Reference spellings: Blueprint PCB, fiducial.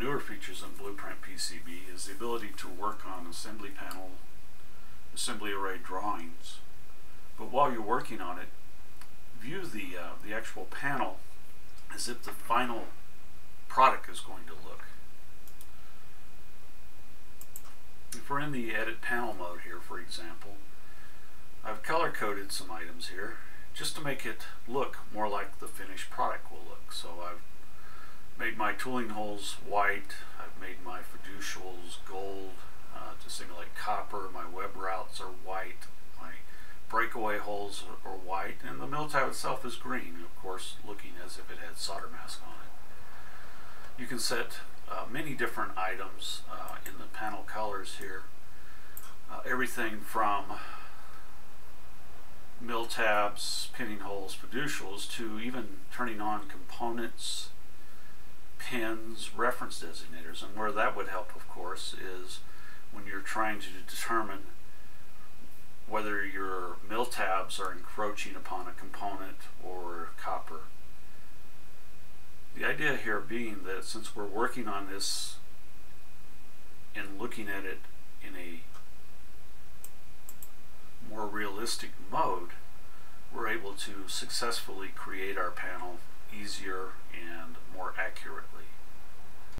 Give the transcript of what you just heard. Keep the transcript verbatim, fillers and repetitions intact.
newer features in Blueprint P C B is the ability to work on assembly panel, assembly array drawings. But while you're working on it, view the, uh, the actual panel as if the final product is going to look. If we're in the edit panel mode here, for example, I've color-coded some items here just to make it look more like the finished product will look. So I've made my tooling holes white, I've made my fiducials gold uh, to simulate copper, my web routes are white, my breakaway holes are, are white, and the mill tab itself is green, of course looking as if it had solder mask on it. You can set Uh, many different items uh, in the panel colors here. Uh, everything from mill tabs, pinning holes, fiducials, to even turning on components, pins, reference designators. And where that would help, of course, is when you're trying to determine whether your mill tabs are encroaching upon a component or copper. The idea here being that since we're working on this and looking at it in a more realistic mode, we're able to successfully create our panel easier and more accurately.